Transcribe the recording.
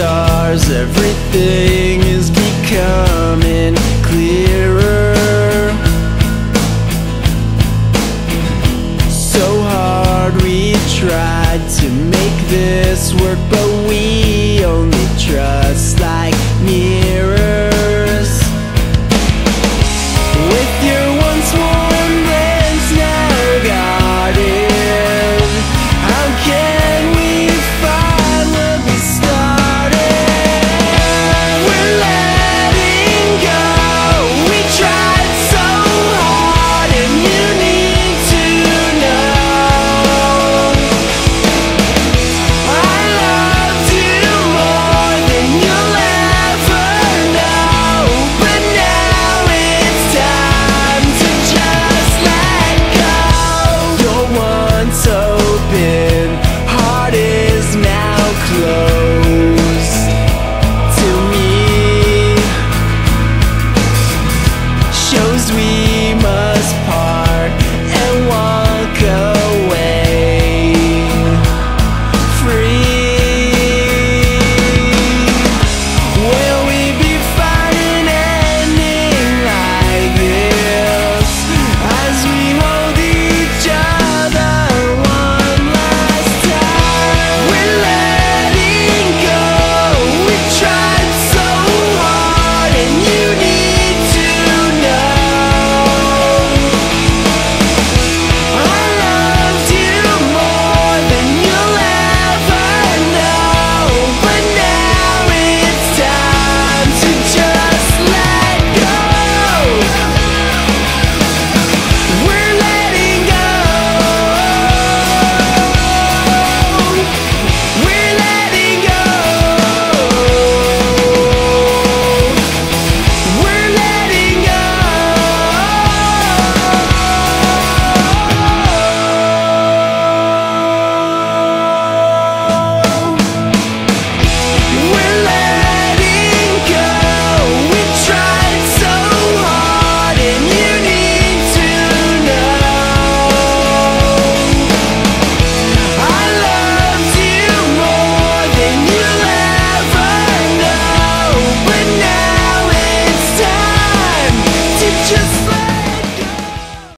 stars every day.